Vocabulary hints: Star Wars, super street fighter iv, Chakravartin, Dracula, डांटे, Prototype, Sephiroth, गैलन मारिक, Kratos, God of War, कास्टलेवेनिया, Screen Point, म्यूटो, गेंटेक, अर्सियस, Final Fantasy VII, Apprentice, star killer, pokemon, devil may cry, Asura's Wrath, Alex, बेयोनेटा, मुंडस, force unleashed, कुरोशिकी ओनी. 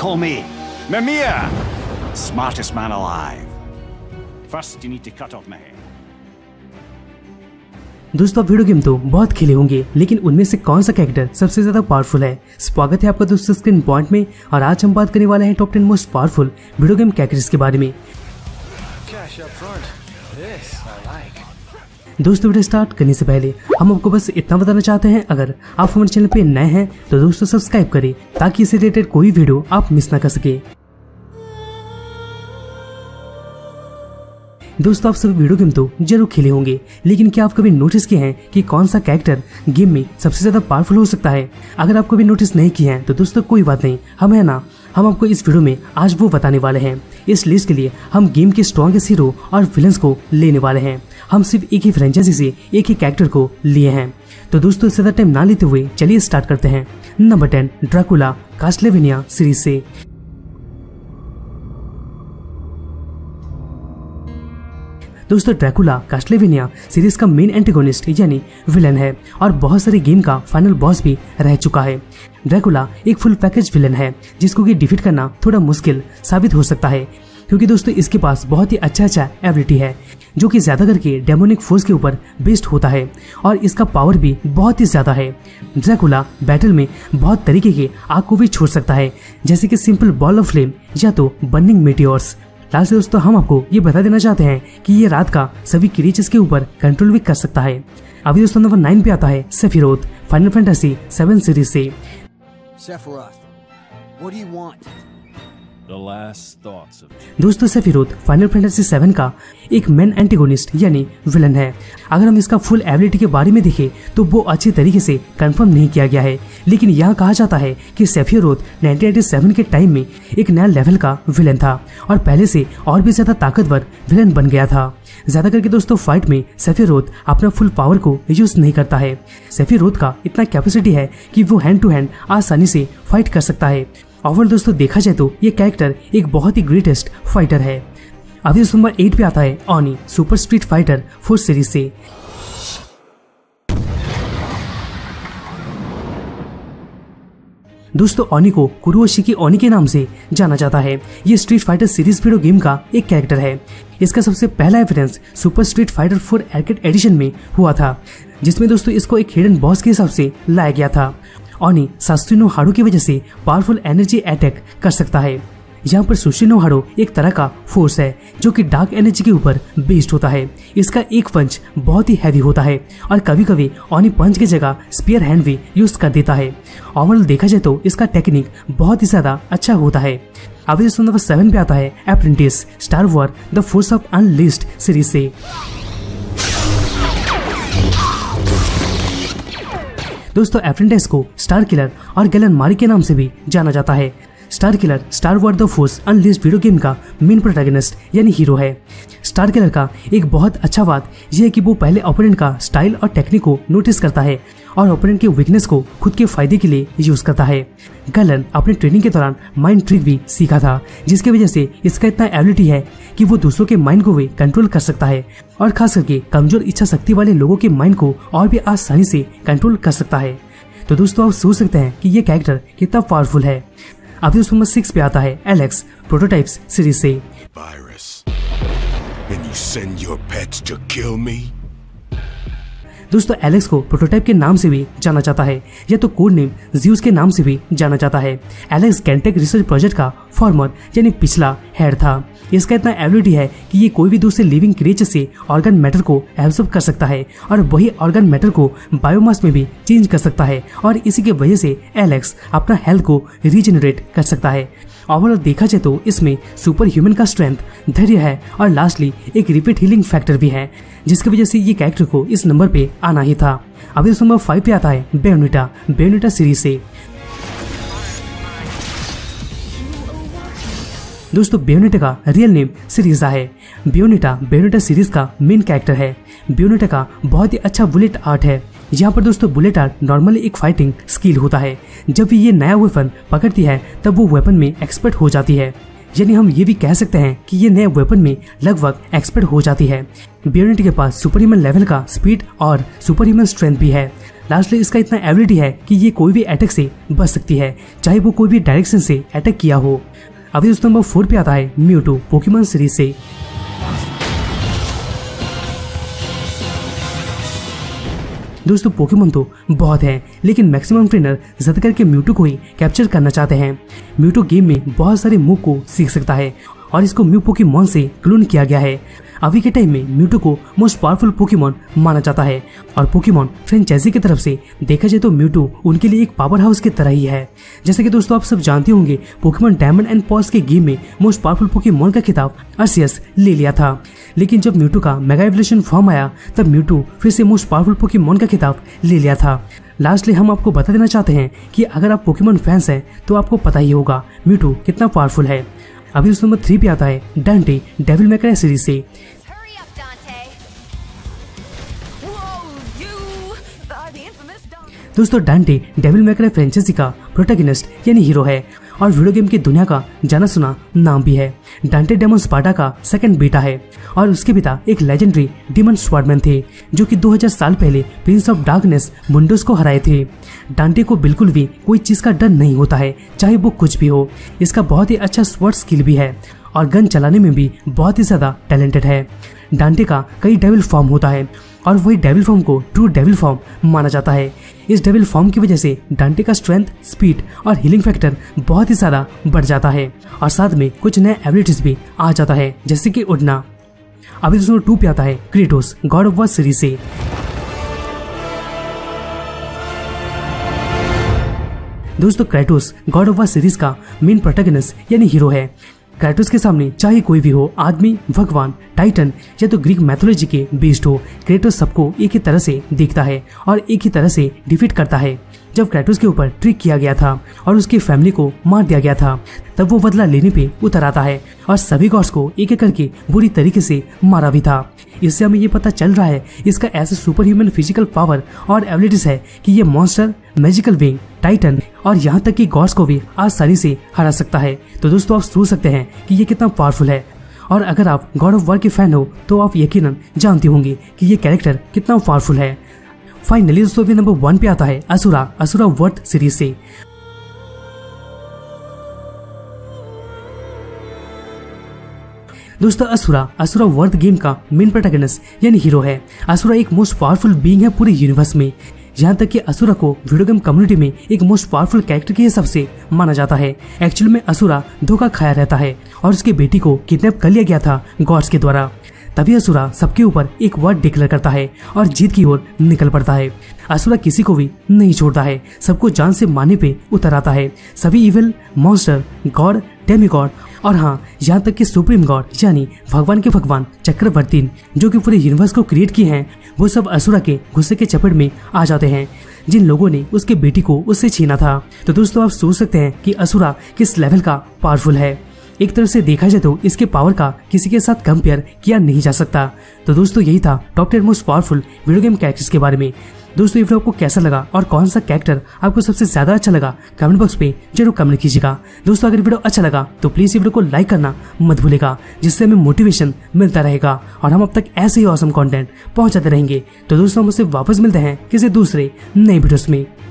call me Mimir, smartest man alive. First, you need to cut off my head. दोस्तों video game तो बहुत खेले होंगे, लेकिन उनमें से कौन सा कैरेक्टर सबसे ज्यादा पावरफुल है? स्वागत है आपका दोस्तों स्क्रीन पॉइंट में, और आज हम बात करने वाले हैं top 10 most powerful video game characters के बारे में। दोस्तों वीडियो स्टार्ट करने से पहले हम आपको बस इतना बताना चाहते हैं, अगर आप हमारे चैनल पे नए हैं तो दोस्तों सब्सक्राइब करें ताकि इससे रिलेटेड कोई वीडियो आप मिस ना कर सके। दोस्तों आप सभी वीडियो गेम तो जरूर खेले होंगे, लेकिन क्या आप कभी नोटिस किए हैं कि कौन सा कैरेक्टर गेम में सबसे ज्यादा पावरफुल हो सकता है? अगर आप कभी नोटिस नहीं किए हैं तो दोस्तों कोई बात नहीं, हम आपको इस वीडियो में आज वो बताने वाले हैं। इस लिस्ट के लिए हम गेम के स्ट्रॉन्गेस्ट हीरो और विलन्स को लेने वाले हैं। हम सिर्फ एक ही फ्रेंचाइजी से एक ही कैरेक्टर को लिए हैं। तो दोस्तों ज्यादा टाइम ना लेते हुए चलिए स्टार्ट करते हैं। नंबर 10, ड्रैकुला कास्टलेवेनिया सीरीज से। दोस्तों ड्रैकुला कास्टलेवेनिया सीरीज का मेन एंटेगोनिस्ट यानी विलन है और बहुत सारे गेम का फाइनल बॉस भी रह चुका है। ड्रैकुला एक फुल पैकेज विलन है जिसको कि डिफीट करना थोड़ा मुश्किल साबित हो सकता है, क्योंकि दोस्तों इसके पास बहुत ही अच्छा एबिलिटी है जो कि ज़्यादा करके डेमोनिक फोर्स के ऊपर बेस्ड होता है और इसका पावर भी बहुत ही ज़्यादा है। ड्रैकुला बैटल में बहुत तरीके के आग को भी छोड़ सकता है, जैसे कि सिंपल बॉल ऑफ फ्लेम या तो बर्निंग मेटियोर्स। लास्ट दोस्तों हम आपको ये बता देना चाहते हैं कि ये रात का सभी क्रीचर्स के ऊपर कंट्रोल भी कर सकता है। अभी दोस्तों नंबर 9 पे आता है सेफिरोथ फाइनल फैंटेसी 7 सीरीज से। दोस्तों सेफिरोथ फाइनल फैंटेसी 7 का एक मेन एंटेगोनिस्ट यानी विलन है। अगर हम इसका फुल एबिलिटी के बारे में देखें तो वो अच्छे तरीके से कंफर्म नहीं किया गया है, लेकिन यह कहा जाता है कि सेफिरोथ 1997 के टाइम में एक नया लेवल का विलन था और पहले से और भी ज़्यादा ताकतवर विलन बन गया था। ज़्यादा करके दोस्तों फाइट में सेफिरोथ अपना फुल पावर को यूज़ नहीं करता है। सेफिरोथ का इतना कैपेसिटी है कि वो हैंड टू हैंड आसानी से फाइट कर सकता है। ओवरऑल दोस्तों देखा जाए तो ये कैरेक्टर एक बहुत ही ग्रेटेस्ट फाइटर है। अभी दोस्तों नंबर 8 पे आता है Oni Super Street Fighter 4 series से। दोस्तों ओनी को कुरोशिकी ओनी के नाम से जाना जाता है। ये Street Fighter series video game का एक कैरेक्टर है। इसका सबसे पहला appearance Super Street Fighter 4 arcade edition में हुआ था, जिसमें दोस्तों इसको एक हिडन बॉस के हिसाब से लाया गया था। ओनी सासुनो हारू की वजह से पावरफुल एनर्जी अटैक कर सकता है। यहाँ पर सुशिनो हारू एक तरह का फोर्स है जो कि डार्क एनर्जी के ऊपर बेस्ड होता है। इसका एक पंच बहुत ही हैवी होता है और कभी कभी ओनी पंच की जगह स्पीयर हैंड भी यूज कर देता है। ओवरऑल देखा जाए तो इसका टेक्निक बहुत ही ज़्यादा अच्छा होता है। अभी दोस्तों नंबर 7 पे आता है Apprentice Star War the Force of Unleashed series से। दोस्तों एप्रेंटिस को स्टार किलर और गैलन मारिक के नाम से भी जाना जाता है। Starkiller Star War the Force Unleashed video game का मेन प्रोटैगनिस्ट यानी हीरो है। स्टार किलर का एक बहुत अच्छा बात यह है कि वो पहले ओपोनेंट का स्टाइल और टेक्निक को नोटिस करता है और ओपोनेंट के वीकनेस को खुद के फायदे के लिए यूज करता है। गैलन अपने ट्रेनिंग के दौरान माइंड ट्रिक भी सीखा था, जिसकी वजह से इसका इतना एबिलिटी है कि वो दूसरों के माइंड को भी कंट्रोल कर सकता है और खास करके कमजोर इच्छा शक्ति वाले लोगों के माइंड को और भी आसानी से कंट्रोल कर सकता है। तो दोस्तों आप सोच सकते हैं कि ये कैरेक्टर कितना पावरफुल है। अभी दोस्तों नंबर 6 पे आता है एलेक्स प्रोटोटाइप सीरीज से। दोस्तों एलेक्स को प्रोटोटाइप के नाम से भी जाना जाता है या तो कोड नेम ज़्यूस के नाम से भी जाना जाता है। एलेक्स गेंटेक रिसर्च प्रोजेक्ट का फॉर्मर यानी पिछला हेड था। इसका इतना एबिलिटी है कि ये कोई भी दूसरे लिविंग क्रिएचर से ऑर्गन मैटर को एब्सॉर्ब कर सकता है और वही ऑर्गन मैटर को बायोमास में भी चेंज कर सकता है और इसी की वजह से एलेक्स अपना हेल्थ को रीजनरेट कर सकता है। ओवरऑल देखा जाए तो इसमें सुपर ह्यूमन का स्ट्रेंथ, धैर्य है और लास्टली एक रिपीट हीलिंग फैक्टर भी है, जिसकी वजह से ये कैरेक्टर को इस नंबर पे आना ही था। अभी नंबर 5 पे आता है बेयोनेटा सीरीज से। दोस्तों बेयोनेटा का रियल नेम सिरीजा है। बेयोनेटा सीरीज का मेन कैरेक्टर है। बेयोनेटा का बहुत ही अच्छा बुलेट आर्ट है। यहाँ पर दोस्तों बुलेट आर्ट नॉर्मली एक फाइटिंग स्किल होता है। जब भी ये नया वेपन पकड़ती है तब वो वेपन में एक्सपर्ट हो जाती है। यानी हम ये भी कह सकते हैं कि ये नए वेपन में लगभग एक्सपर्ट हो जाती है। बेयोनेटा के पास सुपर ह्यूमन लेवल का स्पीड और सुपर ह्यूमन स्ट्रेंथ भी है। लास्टली इसका इतना एबिलिटी है कि ये कोई भी अटैक से बच सकती है, चाहे वो कोई भी डायरेक्शन से अटैक किया हो। अभी दोस्तों नंबर 4 पे आता है म्यूटो पोकेमॉन सीरीज से। दोस्तों पोकेमॉन तो बहुत हैं, लेकिन मैक्सिमम ट्रेनर ज्यादा करके म्यूटो को ही कैप्चर करना चाहते हैं। म्यूटो गेम में बहुत सारे मूव को सीख सकता है और इसको म्यू पोकेमॉन से क्लोन किया गया है। अभी के टाइम में म्यूटो को मोस्ट पावरफुल पोकेमॉन माना जाता है और पोकेमॉन फ्रेंचाइजी की तरफ से देखा जाए तो म्यूटो उनके लिए एक पावर हाउस की तरह ही है। जैसे कि दोस्तों आप सब जानते होंगे पोकेमॉन डायमंड एंड पर्ल्स के गेम में मोस्ट पावरफुल पोकेमॉन का खिताब अर्सियस ले लिया था, लेकिन जब म्यूटो का मेगा एवोल्यूशन फॉर्म आया तब म्यूटो फिर से मोस्ट पावरफुल पोकेमॉन का खिताब ले लिया था। लास्टली हम आपको बता देना चाहते हैं कि अगर आप पोकेमॉन फैंस हैं तो आपको पता ही होगा म्यूटो कितना पावरफुल है। अभी उस नंबर 3 पे आता है डांटे डेविल मे क्राई सीरीज से। दोस्तों डांटे Devil May Cry franchise का प्रोटैगनिस्ट यानी हीरो है और वीडियो गेम की दुनिया का जाना सुना नाम भी है। डांटे डेमन स्पार्टा का सेकंड बेटा है और उसके पिता एक लेजेंडरी डेमन स्वार्डमैन थे जो कि 2000 साल पहले प्रिंस ऑफ डार्कनेस मुंडस को हराए थे। डांटे को बिल्कुल भी कोई चीज का डर नहीं होता है, चाहे वो कुछ भी हो। इसका बहुत ही अच्छा स्वॉर्ड स्किल भी है और गन चलाने में भी बहुत ही ज्यादा टैलेंटेड है। डांटे का कई डेविल फॉर्म होता है और वही डेविल फॉर्म को ट्रू डेविल फॉर्म माना जाता है। इस डेविल फॉर्म की वजह से डांटे का स्ट्रेंथ, स्पीड और हीलिंग फैक्टर बहुत ही ज्यादा बढ़ जाता है और साथ में कुछ नए एबिलिटीज भी आ जाता है, जैसे कि उड़ना। अभी दोस्तों 2 पे आता है Kratos God of War series से। दोस्तों Kratos God of War series का मेन प्रोटैगनिस्ट यानी हीरो है। क्रेटोस के सामने चाहे कोई भी हो, आदमी, भगवान, टाइटन या तो ग्रीक मैथोलॉजी के बेस्ड हो, क्रेटोस सबको एक ही तरह से देखता है और एक ही तरह से डिफीट करता है। जब क्रेटोस के ऊपर ट्रिक किया गया था और उसकी फैमिली को मार दिया गया था, तब वो बदला लेने पे उतर आता है और सभी गॉड्स को एक एक करके बुरी तरीके से मारा भी था। इससे हमें ये पता चल रहा है इसका ऐसा सुपर ह्यूमन फिजिकल पावर और एबिलिटीज है कि ये मॉन्स्टर, मैजिकल विंग, टाइटन और यहाँ तक कि गॉड्स को भी आसानी से हरा सकता है। तो दोस्तों आप सोच सकते हैं कि ये कितना पावरफुल है और अगर आप गॉड ऑफ वॉर के फैन हो तो आप यकीनन जानते होंगे कि ये कैरेक्टर कितना पावरफुल है। फाइनली दोस्तों भी नंबर 1 पे आता है असुरा वर्थ सीरीज से। दोस्तों असुरा वर्थ गेम का मेन प्रोटैगनिस्ट यानी हीरो है। असुरा एक मोस्ट पावरफुल बीइंग है पूरे यूनिवर्स में। यहाँ तक कि असुरा को वीडियो गेम कम्युनिटी में एक मोस्ट पावरफुल कैरेक्टर के हिसाब से माना जाता है। एक्चुअल में असुरा धोखा खाया रहता है और उसके बेटी को किडनैप कर लिया गया था गॉड्स के द्वारा। तभी असुरा सबके ऊपर एक वर्ड डिक्लेयर करता है और जीत की ओर निकल पड़ता है। असुरा किसी को भी नहीं छोड़ता है, सबको जान से मारने पे उतर आता है। सभी इविल, मॉन्स्टर, गॉड, डेमीगॉड और हाँ यहाँ तक कि सुप्रीम गॉड यानी भगवान के भगवान चक्रवर्तीन जो कि पूरे यूनिवर्स को क्रिएट किए हैं, वो सब असुरा के गुस्से के चपेट में आ जाते हैं, जिन लोगों ने उसके बेटी को उससे छीना था। तो दोस्तों आप सोच सकते हैं कि असुरा किस लेवल का पावरफुल है। एक तरफ से देखा जाए तो इसके पावर का किसी के साथ कंपेयर किया नहीं जा सकता। तो दोस्तों यही था top 10 most powerful video game characters के बारे में। दोस्तों ये वीडियो आपको कैसा लगा और कौन सा कैरेक्टर आपको सबसे ज्यादा अच्छा लगा कमेंट बॉक्स पे जरूर कमेंट कीजिएगा। दोस्तों अगर वीडियो अच्छा लगा तो प्लीज वीडियो को लाइक करना मत भूलेगा, जिससे हमें मोटिवेशन मिलता रहेगा और हम अब तक ऐसे ही ऑसम कॉन्टेंट पहुंचाते रहेंगे। तो दोस्तों हम उससे वापस मिलते हैं किसी दूसरे नए वीडियोस में।